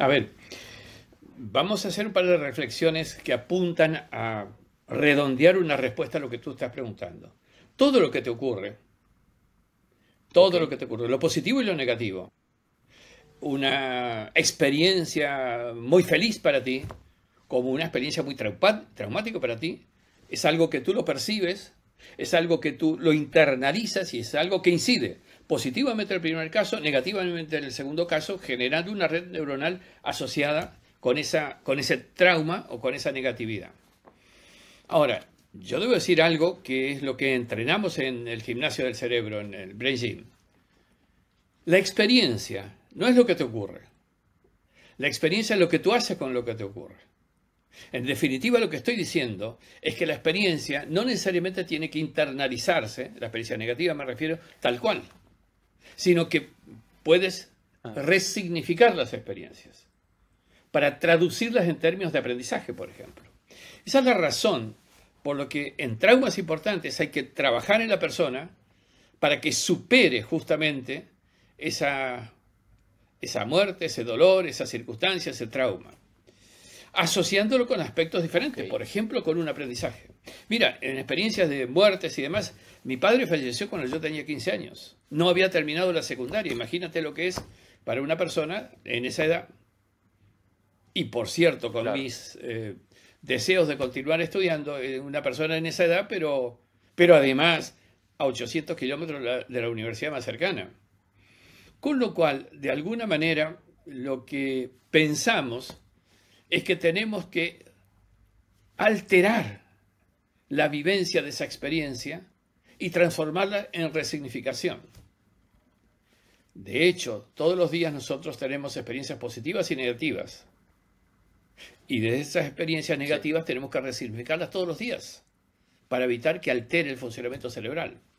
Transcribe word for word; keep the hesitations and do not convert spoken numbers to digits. A ver, vamos a hacer un par de reflexiones que apuntan a redondear una respuesta a lo que tú estás preguntando. Todo lo que te ocurre, todo okay. lo que te ocurre, lo positivo y lo negativo, una experiencia muy feliz para ti, como una experiencia muy traumática para ti, es algo que tú lo percibes, es algo que tú lo internalizas y es algo que incide positivamente en el primer caso, negativamente en el segundo caso, generando una red neuronal asociada con, esa, con ese trauma o con esa negatividad. Ahora, yo debo decir algo que es lo que entrenamos en el gimnasio del cerebro, en el Brain Gym. La experiencia no es lo que te ocurre. La experiencia es lo que tú haces con lo que te ocurre. En definitiva, lo que estoy diciendo es que la experiencia no necesariamente tiene que internalizarse, la experiencia negativa me refiero, tal cual, sino que puedes resignificar las experiencias para traducirlas en términos de aprendizaje, por ejemplo. Esa es la razón por la que en traumas importantes hay que trabajar en la persona para que supere justamente esa, esa muerte, ese dolor, esa circunstancia, ese trauma, asociándolo con aspectos diferentes, okay. por ejemplo, con un aprendizaje. Mira, en experiencias de muertes y demás, mi padre falleció cuando yo tenía quince años. No había terminado la secundaria. Imagínate lo que es para una persona en esa edad. Y por cierto, con claro. mis eh, deseos de continuar estudiando, eh, una persona en esa edad, pero, pero además a ochocientos kilómetros de la universidad más cercana. Con lo cual, de alguna manera, lo que pensamos es que tenemos que alterar la vivencia de esa experiencia y transformarla en resignificación. De hecho, todos los días nosotros tenemos experiencias positivas y negativas. Y de esas experiencias negativas tenemos que resignificarlas todos los días para evitar que altere el funcionamiento cerebral.